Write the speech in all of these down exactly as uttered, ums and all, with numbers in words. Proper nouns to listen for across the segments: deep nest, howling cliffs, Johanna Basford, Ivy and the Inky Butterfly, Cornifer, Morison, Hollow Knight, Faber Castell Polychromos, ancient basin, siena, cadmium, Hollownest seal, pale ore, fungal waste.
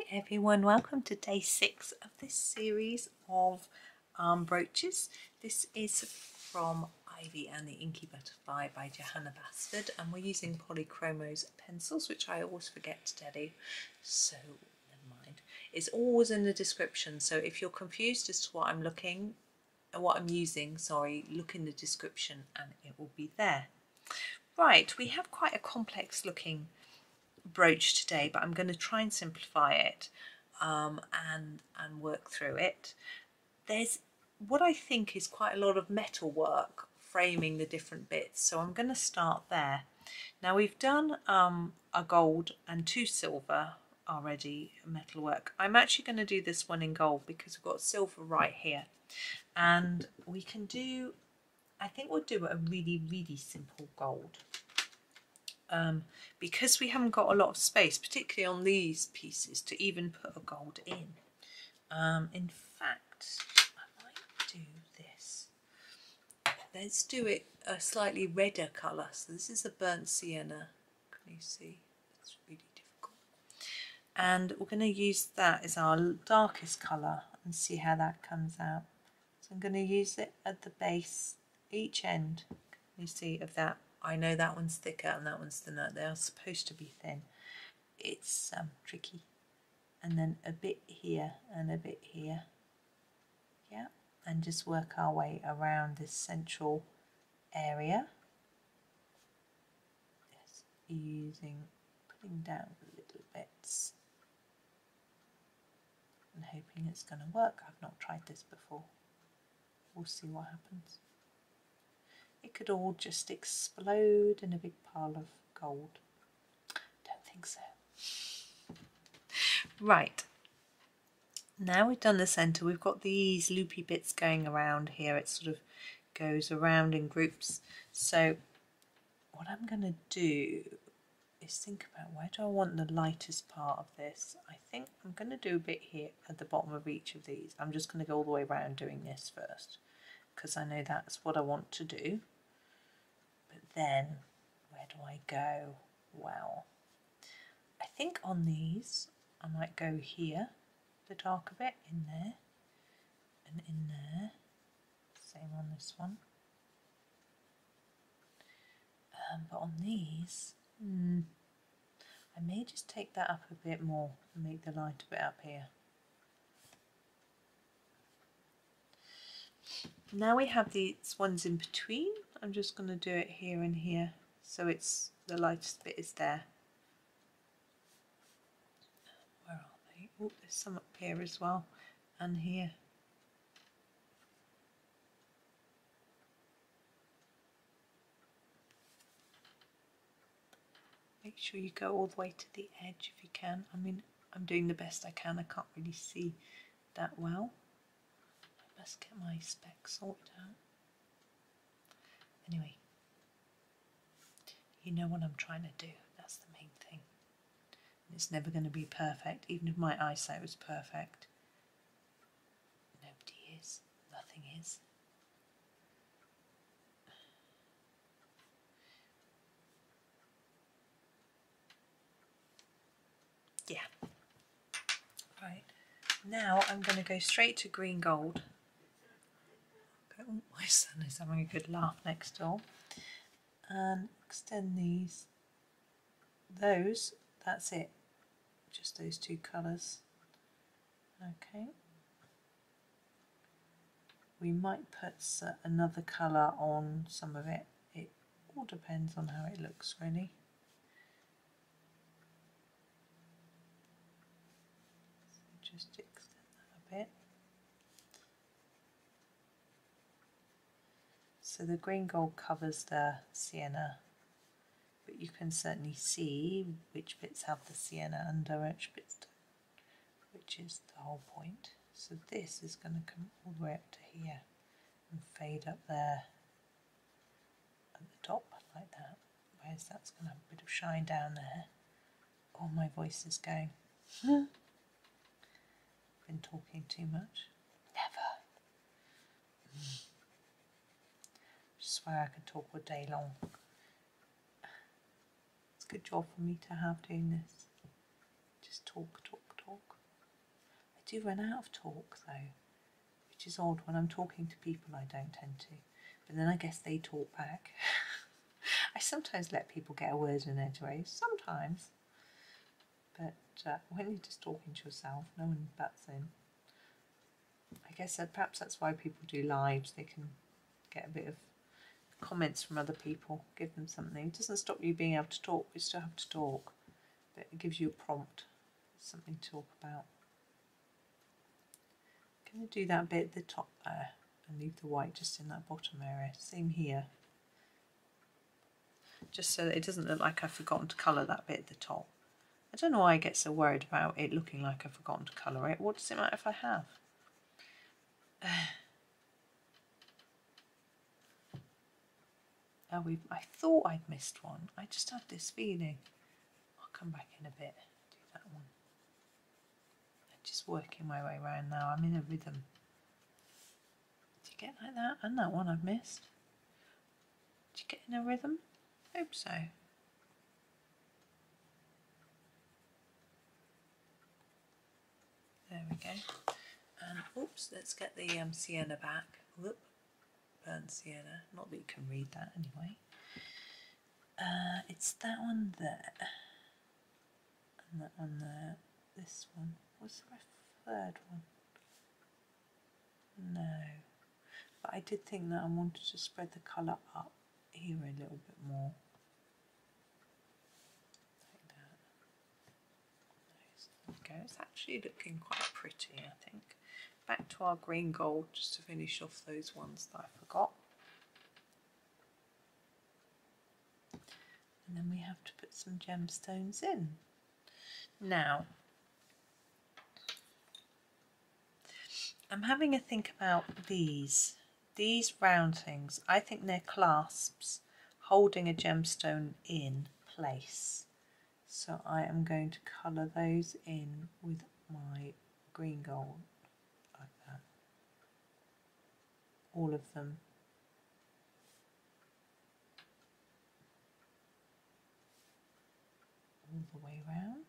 Hi everyone, welcome to day six of this series of arm brooches. This is from Ivy and the Inky Butterfly by Johanna Basford, and we're using Polychromos pencils, which I always forget to tell you, so never mind. It's always in the description, so if you're confused as to what I'm looking what I'm using, sorry, look in the description and it will be there. Right, we have quite a complex looking brooch today, but I'm going to try and simplify it um, and and work through it. There's what I think is quite a lot of metal work framing the different bits, so I'm going to start there. Now we've done um, a gold and two silver already metal work. I'm actually going to do this one in gold because we've got silver right here, and we can do, I think we'll do a really really simple gold. Um, because we haven't got a lot of space, particularly on these pieces, to even put a gold in. Um, in fact, I might do this. Let's do it a slightly redder colour. So this is a burnt sienna. Can you see? It's really difficult. And we're going to use that as our darkest colour and see how that comes out. So I'm going to use it at the base, each end, you see, of that. I know that one's thicker and that one's thinner. They are supposed to be thin. It's um, tricky. And then a bit here and a bit here. Yeah. And just work our way around this central area. Just using, putting down the little bits. And hoping it's going to work. I've not tried this before. We'll see what happens. It could all just explode in a big pile of gold. Don't think so. Right, now we've done the centre, we've got these loopy bits going around here. It sort of goes around in groups. So what I'm going to do is think about where do I want the lightest part of this. I think I'm going to do a bit here at the bottom of each of these. I'm just going to go all the way around doing this first, because I know that's what I want to do. But then, where do I go? Well, I think on these, I might go here, the darker bit, in there, and in there. Same on this one. Um, but on these, hmm, I may just take that up a bit more and make the lighter bit up here. Now we have these ones in between. I'm just going to do it here and here, so it's the lightest bit is there. Where are they? Oh, there's some up here as well, and here. Make sure you go all the way to the edge if you can. I mean, I'm doing the best I can. I can't really see that well. Let's get my specs sorted out. Anyway, you know what I'm trying to do. That's the main thing. And it's never going to be perfect, even if my eyesight was perfect. Nobody is. Nothing is. Yeah. Right. Now I'm going to go straight to green gold. Oh, my son is having a good laugh next door. And extend these. Those, that's it. Just those two colours. Okay. We might put another colour on some of it. It all depends on how it looks, really. So just extend that a bit. So the green gold covers the sienna, but you can certainly see which bits have the sienna under, which bits don't, which is the whole point. So this is going to come all the way up to here and fade up there at the top like that, whereas that's going to have a bit of shine down there. Oh, my voice is going. Been talking too much. Never. Mm. Swear I could talk all day long. It's a good job for me to have doing this. Just talk, talk, talk. do run out of talk though, which is odd. When I'm talking to people I don't tend to, but then I guess they talk back. I sometimes let people get a word in edgeways, sometimes, but uh, when you're just talking to yourself, no one butts in. I guess that perhaps that's why people do lives, they can get a bit of comments from other people, give them something. It doesn't stop you being able to talk, we still have to talk, but it gives you a prompt, something to talk about. I'm going to do that bit at the top there and leave the white just in that bottom area, same here, just so that it doesn't look like I've forgotten to colour that bit at the top. I don't know why I get so worried about it looking like I've forgotten to colour it. What does it matter if I have? Oh, we I thought I'd missed one. I just had this feeling. I'll come back in a bit, do that one. I'm just working my way around now. I'm in a rhythm. Do you get like that? And that one I've missed. Do you get in a rhythm? I hope so. There we go. And oops, let's get the um, sienna back. Look. Burnt sienna, not that you can read that anyway. Uh, it's that one there, and that one there, this one. Was there a third one? No, but I did think that I wanted to spread the colour up here a little bit more. Like that. There we go, it's actually looking quite pretty, I think. Back to our green gold just to finish off those ones that I forgot. And then we have to put some gemstones in. Now, I'm having a think about these. These round things, I think they're clasps holding a gemstone in place. So I am going to colour those in with my green gold. All of them. All the way round.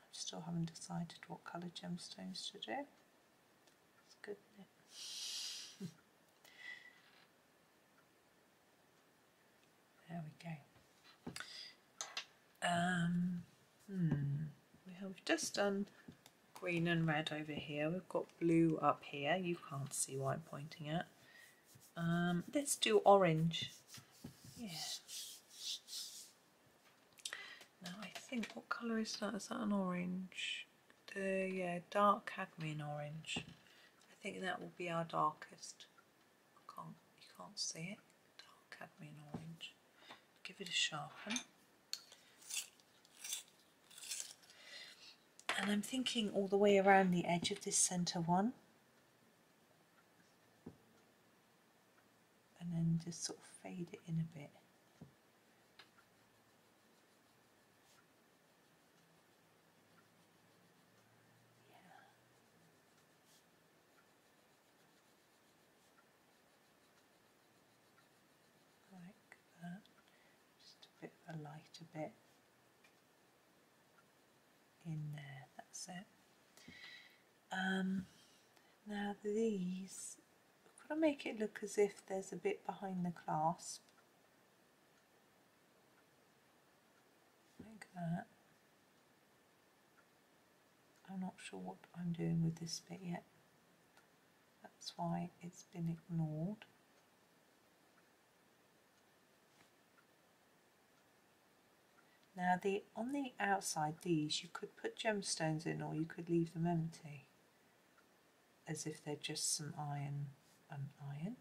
I still haven't decided what colour gemstones to do. It's good, isn't it? There we go. Um, hmm. We have just done green and red over here. We've got blue up here. You can't see what I'm pointing at. Um, let's do orange. Yeah. Now I think, what colour is that? Is that an orange? The yeah, dark cadmium orange. I think that will be our darkest. I can't, you can't see it. Dark cadmium orange. Give it a sharpen. And I'm thinking all the way around the edge of this centre one. And then just sort of fade it in a bit. Yeah. Like that. Just a bit of a lighter bit in there. That's it. Um, now these. I'll make it look as if there's a bit behind the clasp, like that. I'm not sure what I'm doing with this bit yet, that's why it's been ignored. Now the on the outside, these you could put gemstones in, or you could leave them empty as if they're just some iron and iron,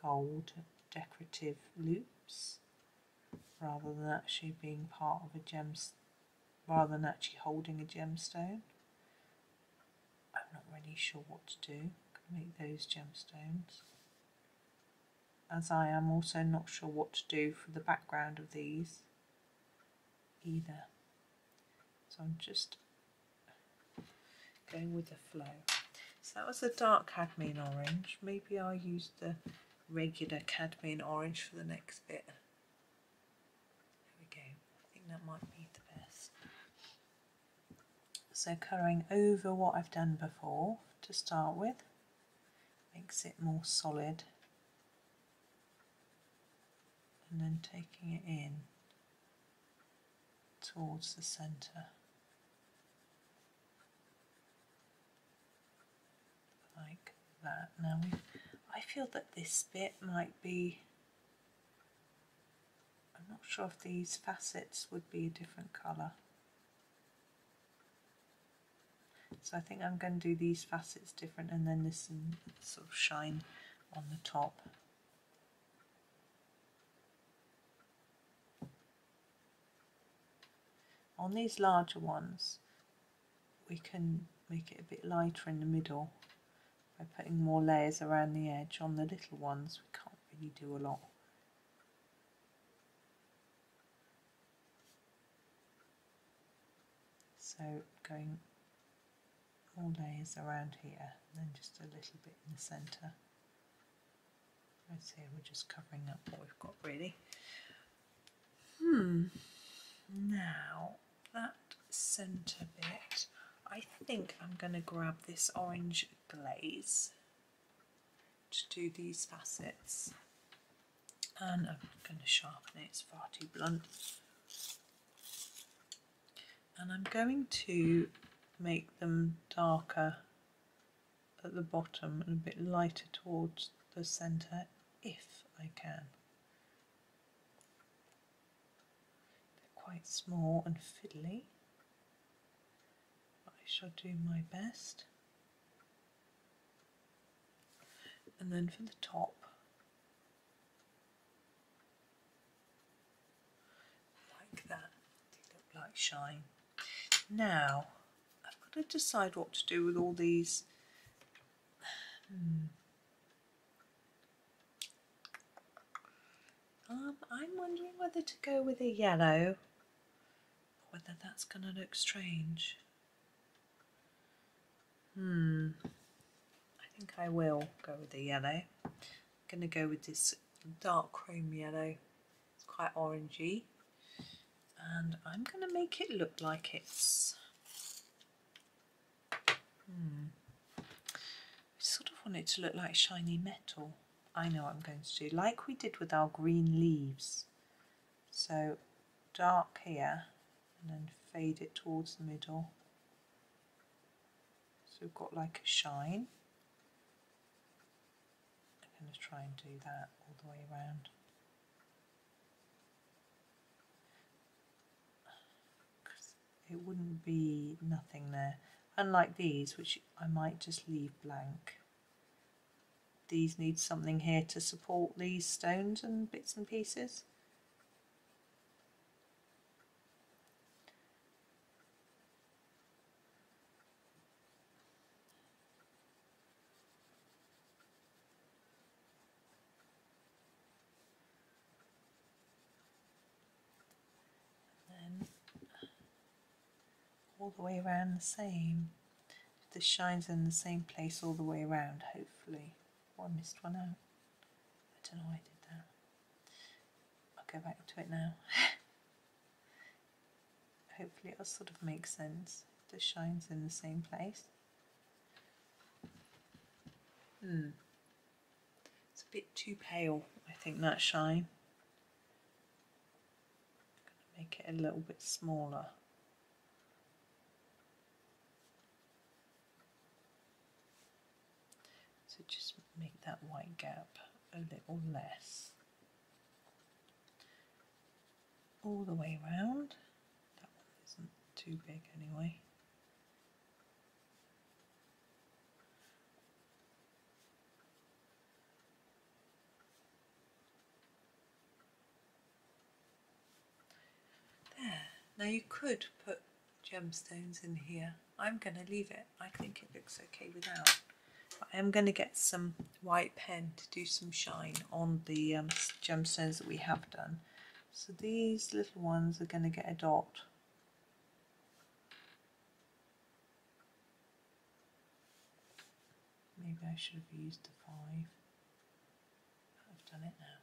gold decorative loops, rather than actually being part of a gem, rather than actually holding a gemstone. I'm not really sure what to do. I can make those gemstones. As I am also not sure what to do for the background of these either. So I'm just going with the flow. So that was the dark cadmium orange. Maybe I'll use the regular cadmium orange for the next bit. There we go. I think that might be the best. So colouring over what I've done before to start with makes it more solid, and then taking it in towards the centre like that. Now we've, I feel that this bit might be, I'm not sure if these facets would be a different colour. So I think I'm going to do these facets different, and then this and sort of shine on the top. On these larger ones, we can make it a bit lighter in the middle by putting more layers around the edge. On the little ones, we can't really do a lot. So going more layers around here, and then just a little bit in the centre. I'd say we're just covering up what we've got, really. Hmm. Now that centre bit, I think I'm going to grab this orange glaze to do these facets, and I'm going to sharpen it. It's far too blunt, and I'm going to make them darker at the bottom and a bit lighter towards the centre if I can. They're quite small and fiddly, but I shall do my best. And then for the top, like that, they look like shine. Now to decide what to do with all these. Hmm. Um, I'm wondering whether to go with a yellow, or whether that's going to look strange. Hmm. I think I will go with a yellow. I'm going to go with this dark chrome yellow. It's quite orangey, and I'm going to make it look like it's. Hmm. I sort of want it to look like shiny metal. I know what I'm going to do, like we did with our green leaves. So dark here, and then fade it towards the middle. So we've got like a shine. I'm going to try and do that all the way around. Because it wouldn't be nothing there. Unlike these, which I might just leave blank. These need something here to support these stones and bits and pieces. All the way around the same. This shines in the same place all the way around, hopefully. Oh, I missed one out. I don't know why I did that. I'll go back to it now. Hopefully it'll sort of make sense. This shines in the same place. Hmm. It's a bit too pale, I think, that shine. I'm going to make it a little bit smaller. So just make that white gap a little less. All the way round. That one isn't too big anyway. There. Now you could put gemstones in here. I'm going to leave it. I think it looks okay without. I am going to get some white pen to do some shine on the um, gemstones that we have done. So these little ones are going to get a dot. Maybe I should have used the five. I've done it now.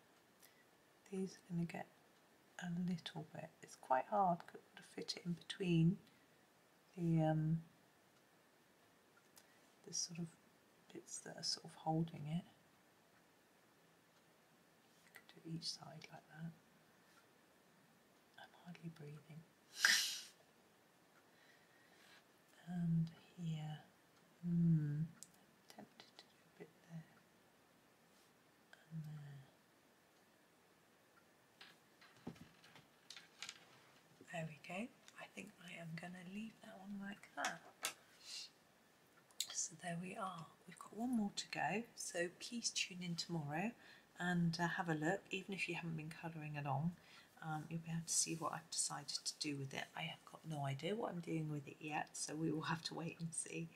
These are going to get a little bit. It's quite hard to fit it in between. the um, the sort of bits that are sort of holding it. You could do each side like that. I'm hardly breathing. And here, hmm, tempted to do a bit there and there. There we go. I think I am going to leave that one like that. So there we are. We've got one more to go. So please tune in tomorrow and uh, have a look. Even if you haven't been colouring along, Um, you'll be able to see what I've decided to do with it. I have got no idea what I'm doing with it yet, so we will have to wait and see.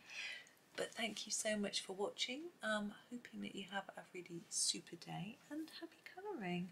But thank you so much for watching. Um, hoping that you have a really super day and happy colouring.